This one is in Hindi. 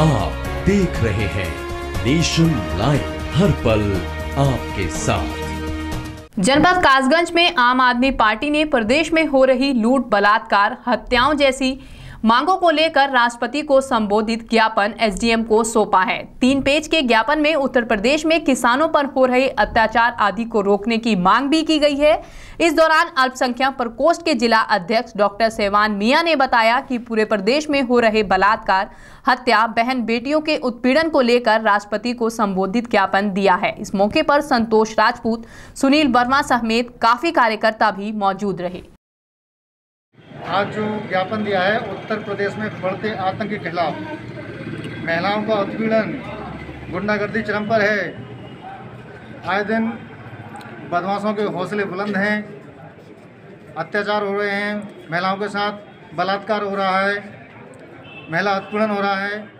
आप देख रहे हैं नेशनलाइन, हर पल आपके साथ। जनपद कासगंज में आम आदमी पार्टी ने प्रदेश में हो रही लूट, बलात्कार, हत्याओं जैसी मांगों को लेकर राष्ट्रपति को संबोधित ज्ञापन एसडीएम को सौंपा है। 3 पेज के ज्ञापन में उत्तर प्रदेश में किसानों पर हो रहे अत्याचार आदि को रोकने की मांग भी की गई है। इस दौरान अल्पसंख्यक प्रकोष्ठ के जिला अध्यक्ष डॉक्टर सहवान मियां ने बताया कि पूरे प्रदेश में हो रहे बलात्कार, हत्या, बहन बेटियों के उत्पीड़न को लेकर राष्ट्रपति को संबोधित ज्ञापन दिया है। इस मौके पर संतोष राजपूत, सुनील वर्मा समेत काफी कार्यकर्ता भी मौजूद रहे। आज जो ज्ञापन दिया है, उत्तर प्रदेश में बढ़ते आतंक के खिलाफ महिलाओं का उत्पीड़न, गुंडागर्दी चरम पर है। आए दिन बदमाशों के हौसले बुलंद हैं, अत्याचार हो रहे हैं, महिलाओं के साथ बलात्कार हो रहा है, महिला उत्पीड़न हो रहा है।